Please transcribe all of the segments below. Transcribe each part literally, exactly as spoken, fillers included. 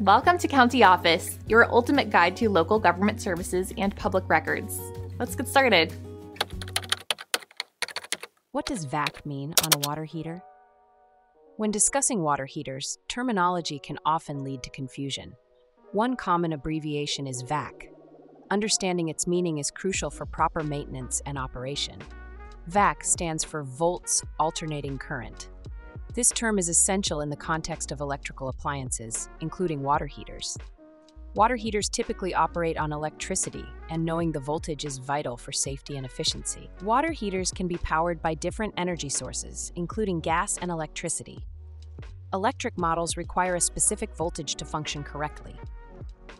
Welcome to County Office, your ultimate guide to local government services and public records. Let's get started. What does V A C mean on a water heater? When discussing water heaters, terminology can often lead to confusion. One common abbreviation is V A C. Understanding its meaning is crucial for proper maintenance and operation. V A C stands for volts alternating current. This term is essential in the context of electrical appliances, including water heaters. Water heaters typically operate on electricity, and knowing the voltage is vital for safety and efficiency. Water heaters can be powered by different energy sources, including gas and electricity. Electric models require a specific voltage to function correctly.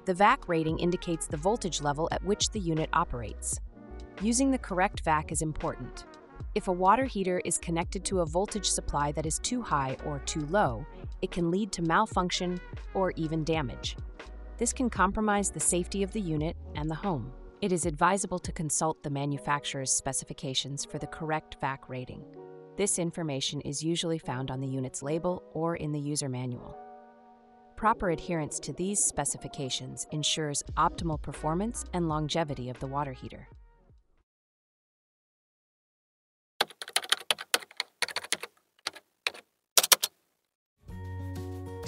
The V A C rating indicates the voltage level at which the unit operates. Using the correct V A C is important. If a water heater is connected to a voltage supply that is too high or too low, it can lead to malfunction or even damage. This can compromise the safety of the unit and the home. It is advisable to consult the manufacturer's specifications for the correct V A C rating. This information is usually found on the unit's label or in the user manual. Proper adherence to these specifications ensures optimal performance and longevity of the water heater.